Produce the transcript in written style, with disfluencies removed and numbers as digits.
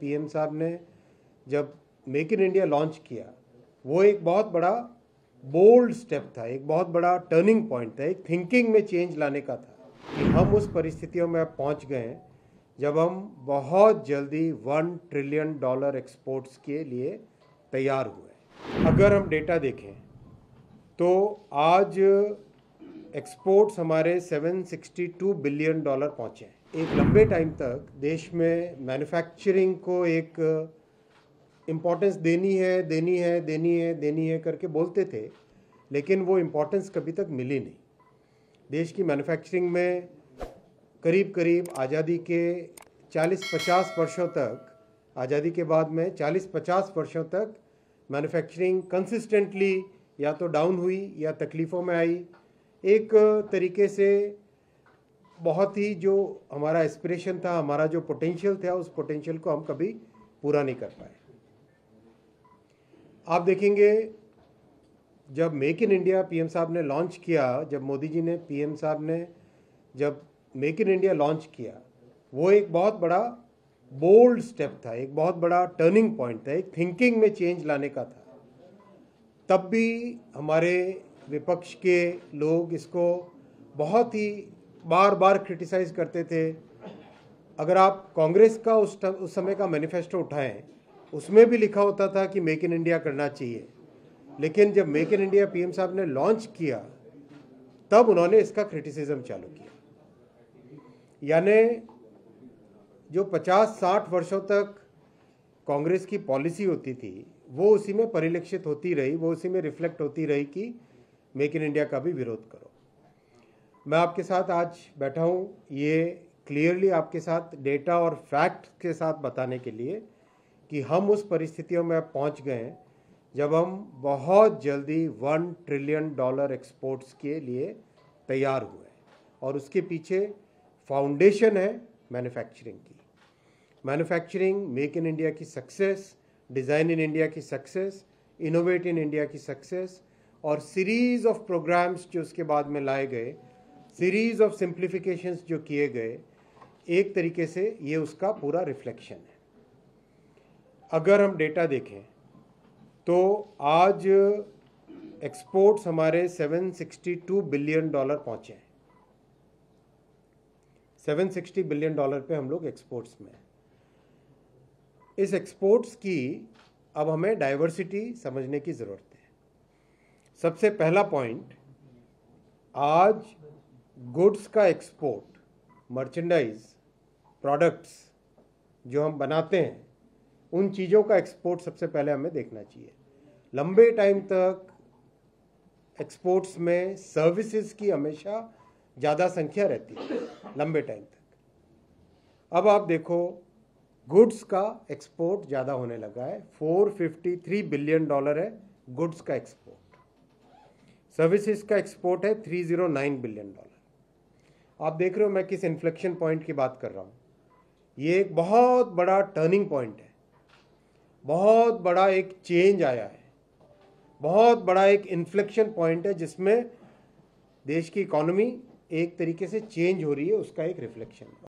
PM साहब ने जब मेक इन इंडिया लॉन्च किया वो एक बहुत बड़ा बोल्ड स्टेप था, एक बहुत बड़ा टर्निंग पॉइंट था, एक थिंकिंग में चेंज लाने का था कि हम उस परिस्थितियों में अब पहुँच गए हैं जब हम बहुत जल्दी $1 ट्रिलियन एक्सपोर्ट्स के लिए तैयार हुए। अगर हम डेटा देखें तो आज एक्सपोर्ट्स हमारे $762 बिलियन पहुँचे हैं। एक लंबे टाइम तक देश में मैन्युफैक्चरिंग को एक इम्पोर्टेंस देनी है करके बोलते थे, लेकिन वो इम्पोर्टेंस कभी तक मिली नहीं। देश की मैन्युफैक्चरिंग में करीब आज़ादी के 40-50 वर्षों तक, आज़ादी के बाद में 40-50 वर्षों तक मैन्युफैक्चरिंग कंसिस्टेंटली या तो डाउन हुई या तकलीफ़ों में आई। एक तरीके से बहुत ही जो हमारा एस्पिरेशन था, हमारा जो पोटेंशियल था, उस पोटेंशियल को हम कभी पूरा नहीं कर पाए। आप देखेंगे जब मेक इन इंडिया पीएम साहब ने लॉन्च किया, जब मोदी जी ने पीएम साहब ने जब मेक इन इंडिया लॉन्च किया वो एक बहुत बड़ा बोल्ड स्टेप था, एक बहुत बड़ा टर्निंग पॉइंट था, एक थिंकिंग में चेंज लाने का था। तब भी हमारे विपक्ष के लोग इसको बहुत ही बार क्रिटिसाइज़ करते थे। अगर आप कांग्रेस का उस समय का मैनिफेस्टो उठाएं, उसमें भी लिखा होता था कि मेक इन इंडिया करना चाहिए, लेकिन जब मेक इन इंडिया पीएम साहब ने लॉन्च किया तब उन्होंने इसका क्रिटिसिज्म चालू किया। यानी जो 50-60 वर्षों तक कांग्रेस की पॉलिसी होती थी वो उसी में परिलक्षित होती रही, वो उसी में रिफ्लेक्ट होती रही कि मेक इन इंडिया का भी विरोध करो। मैं आपके साथ आज बैठा हूँ ये क्लियरली आपके साथ डेटा और फैक्ट के साथ बताने के लिए कि हम उस परिस्थितियों में पहुंच गए हैं जब हम बहुत जल्दी $1 ट्रिलियन एक्सपोर्ट्स के लिए तैयार हुए और उसके पीछे फाउंडेशन है मैन्युफैक्चरिंग की। मैन्युफैक्चरिंग, मेक इन इंडिया की सक्सेस, डिज़ाइन इन इंडिया की सक्सेस, इनोवेट इन इंडिया की सक्सेस और सीरीज़ ऑफ प्रोग्राम्स जो उसके बाद में लाए गए, सीरीज़ ऑफ सिंप्लीफिकेशंस जो किए गए, एक तरीके से ये उसका पूरा रिफ्लेक्शन है। अगर हम डेटा देखें तो आज एक्सपोर्ट्स हमारे $762 बिलियन पहुँचे हैं। $760 बिलियन पे हम लोग एक्सपोर्ट्स में। इस एक्सपोर्ट्स की अब हमें डाइवर्सिटी समझने की ज़रूरत है। सबसे पहला पॉइंट, आज गुड्स का एक्सपोर्ट, मर्चेंडाइज, प्रोडक्ट्स जो हम बनाते हैं उन चीज़ों का एक्सपोर्ट सबसे पहले हमें देखना चाहिए। लंबे टाइम तक एक्सपोर्ट्स में सर्विसेज की हमेशा ज़्यादा संख्या रहती है लंबे टाइम तक। अब आप देखो गुड्स का एक्सपोर्ट ज़्यादा होने लगा है, $453 बिलियन है गुड्स का एक्सपोर्ट। सर्विसेज का एक्सपोर्ट है $309 बिलियन। आप देख रहे हो मैं किस इन्फ्लेक्शन पॉइंट की बात कर रहा हूँ। ये एक बहुत बड़ा टर्निंग पॉइंट है, बहुत बड़ा एक चेंज आया है, बहुत बड़ा एक इन्फ्लेक्शन पॉइंट है जिसमें देश की इकोनॉमी एक तरीके से चेंज हो रही है, उसका एक रिफ्लेक्शन है।